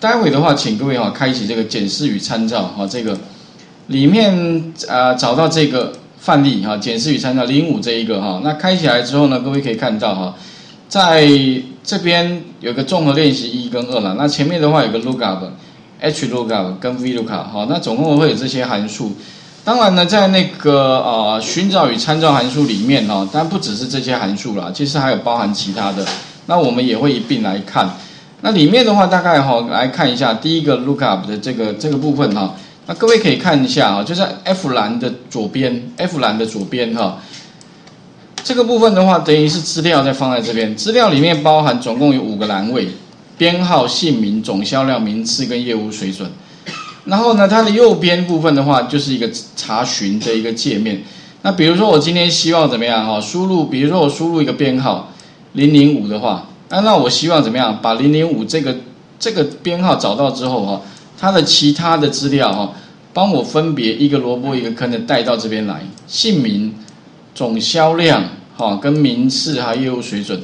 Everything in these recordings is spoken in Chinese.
待会的话，请各位哈开启这个检视与参照哈，这个里面找到这个范例哈，检视与参照05这一个哈，那开起来之后呢，各位可以看到哈，在这边有个综合练习1跟2了，那前面的话有个 lookup、HLOOKUP 跟 VLOOKUP 哈，那总共会有这些函数。当然呢，在那个寻找与参照函数里面哈，但不只是这些函数啦，其实还有包含其他的，那我们也会一并来看。 那里面的话，大概哈来看一下第一个 lookup 的这个部分哈。那各位可以看一下哈，就在 F 栏的左边 ，F 栏的左边哈。这个部分的话，等于是资料再放在这边。资料里面包含总共有5个栏位：编号、姓名、总销量、名次跟业务水准。然后呢，它的右边部分的话，就是一个查询的一个界面。那比如说我今天希望怎么样哈？输入，比如说我输入一个编号005的话。 那我希望怎么样？把005这个编号找到之后哈，它的其他的资料哈，帮我分别一个萝卜一个坑的带到这边来，姓名、总销量哈，跟名次还有业务水准。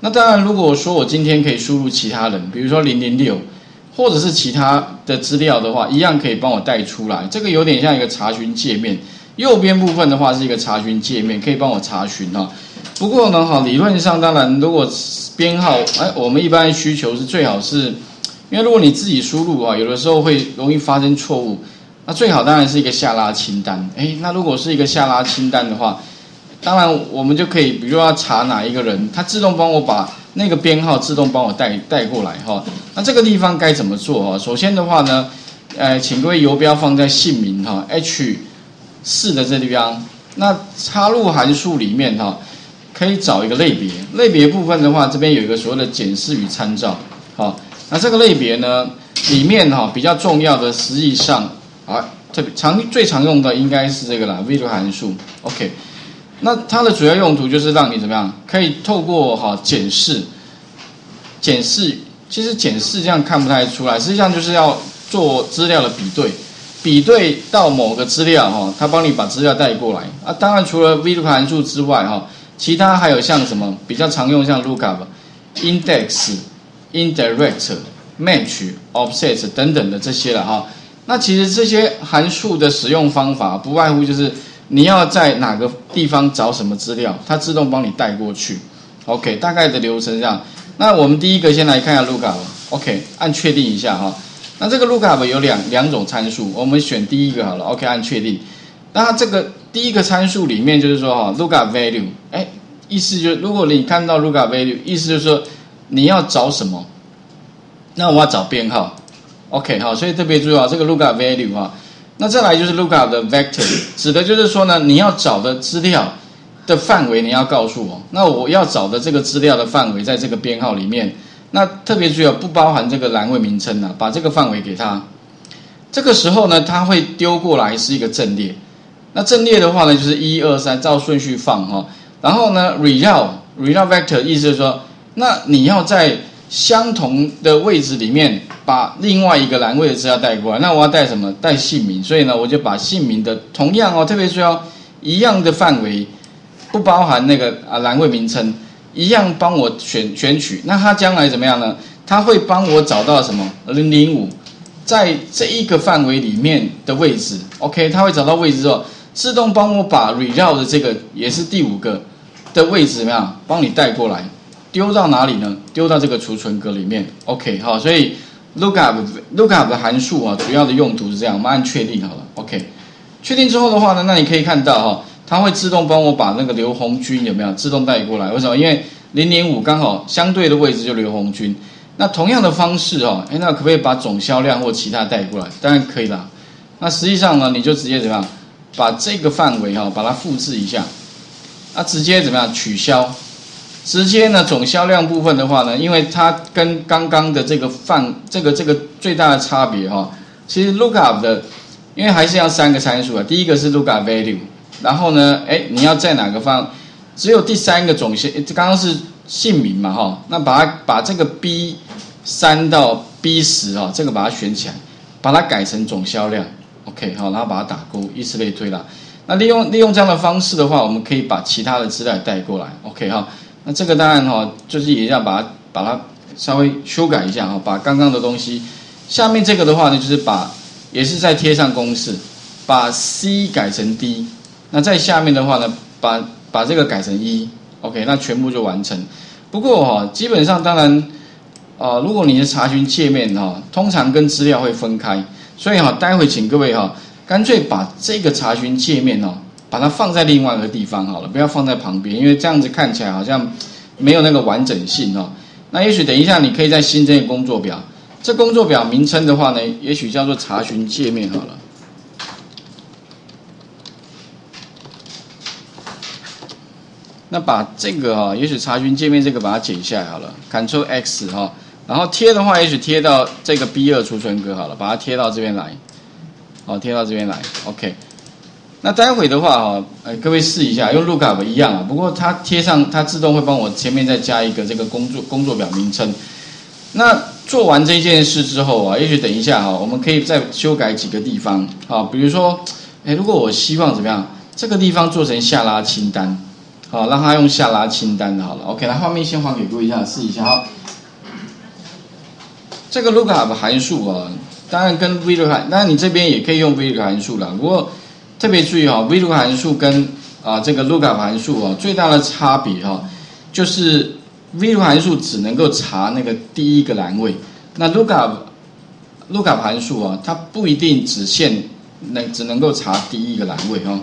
那当然，如果说我今天可以输入其他人，比如说006，或者是其他的资料的话，一样可以帮我带出来。这个有点像一个查询界面。右边部分的话是一个查询界面，可以帮我查询哈。 不过呢，哈，理论上当然，如果编号，我们一般需求是最好是，因为如果你自己输入啊，有的时候会容易发生错误。那最好当然是一个下拉清单。那如果是一个下拉清单的话，当然我们就可以，比如说要查哪一个人，它自动帮我把那个编号自动帮我带过来哈。那这个地方该怎么做哈？首先的话呢，请各位游标放在姓名哈 H4的这地方，那插入函数里面哈。 可以找一个类别，类别部分的话，这边有一个所谓的检视与参照，好，那这个类别呢，里面哈比较重要的，实际上啊，最常用的应该是这个啦 ，VLOOKUP 函数 ，OK， 那它的主要用途就是让你怎么样，可以透过哈检视，其实检视这样看不太出来，实际上就是要做资料的比对。 比对到某个资料哈，它帮你把资料带过来啊。当然，除了 VLOOKUP 函数之外哈，其他还有像什么比较常用，像 LOOKUP、INDEX、INDIRECT、MATCH、OFFSET 等等的这些了哈。那其实这些函数的使用方法，不外乎就是你要在哪个地方找什么资料，它自动帮你带过去。OK， 大概的流程这样。那我们第一个先来看一下 LOOKUP。OK， 按确定一下哈。 那这个 lookup 有两种参数，我们选第一个好了 ，OK， 按确定。那这个第一个参数里面就是说哈 ，lookup value， 意思就是如果你看到 lookup value， 意思就是说你要找什么，那我要找编号 ，OK， 好，所以特别注意啊，这个 lookup value 啊，那再来就是 lookup 的 vector， 指的就是说呢，你要找的资料的范围你要告诉我，那我要找的这个资料的范围在这个编号里面。 那特别注意不包含这个栏位名称啊，把这个范围给它。这个时候呢，它会丢过来是一个阵列。那阵列的话呢，就是1、2、3照顺序放哈、哦。然后呢 ，reroute vector 意思是说，那你要在相同的位置里面把另外一个栏位的资料带过来。那我要带什么？带姓名。所以呢，我就把姓名的同样哦，特别注意哦，一样的范围，不包含那个栏位名称。 一样帮我选取，那它将来怎么样呢？它会帮我找到什么005，在这一个范围里面的位置 ，OK， 它会找到位置之后，自动帮我把 reroute 的这个也是第5个的位置怎么样，帮你带过来，丢到哪里呢？丢到这个储存格里面 ，OK， 好，所以 lookup 的函数啊，主要的用途是这样，我们按确定好了 ，OK， 确定之后的话呢，那你可以看到哈、哦。 它会自动帮我把那个刘红军有没有自动带过来？为什么？因为005刚好相对的位置就刘红军。那同样的方式哦，那可不可以把总销量或其他带过来？当然可以啦。那实际上呢，你就直接怎么样，把这个范围哈、哦，把它复制一下，直接怎么样取消？直接呢总销量部分的话呢，因为它跟刚刚的这个这个最大的差别哈、哦，其实 lookup 的，因为还是要3个参数啊，第一个是 lookup value。 然后呢？你要在哪个方？只有第3个总销，刚刚是姓名嘛，哈，那把这个 B3 到 B10哈，这个把它选起来，把它改成总销量 ，OK 好，然后把它打勾，以此类推啦。那利用这样的方式的话，我们可以把其他的资料带过来 ，OK 哈。那这个当然哈，就是也要把它稍微修改一下哈，把刚刚的东西下面这个的话呢，就是把也是再贴上公式，把 C 改成 D， 那在下面的话呢，把这个改成 E。OK， 那全部就完成。不过哈、哦，基本上当然，如果你的查询界面哈、哦，通常跟资料会分开，所以哈、哦，待会请各位哈、哦，干脆把这个查询界面哦，把它放在另外一个地方好了，不要放在旁边，因为这样子看起来好像没有那个完整性哦。那也许等一下你可以再新增一个工作表，这工作表名称的话呢，也许叫做查询界面好了。 那把这个哈、哦，也许查询界面这个把它剪下来好了 ，Ctrl X 哈、哦，然后贴的话，也许贴到这个 B2 储存格好了，把它贴到这边来，好、哦，贴到这边来 ，OK。那待会的话哈、哦，各位试一下，用 lookup 一样啊，不过它贴上它自动会帮我前面再加一个这个工作表名称。那做完这件事之后啊，也许等一下哈、哦，我们可以再修改几个地方啊，比如说，如果我希望怎么样，这个地方做成下拉清单。 好，让他用下拉清单好了。OK， 来画面先还给各位一下，试一下哈。这个 lookup 函数啊，当然跟 VLOOKUP 函，当然你这边也可以用 VLOOKUP 函数啦。不过特别注意哈、哦、，VLOOKUP 函数跟这个 lookup 函数啊，最大的差别哈、啊，就是 VLOOKUP 函数只能够查那个第一个栏位，那 lookup 函数啊，它不一定只能够查第一个栏位哈、哦。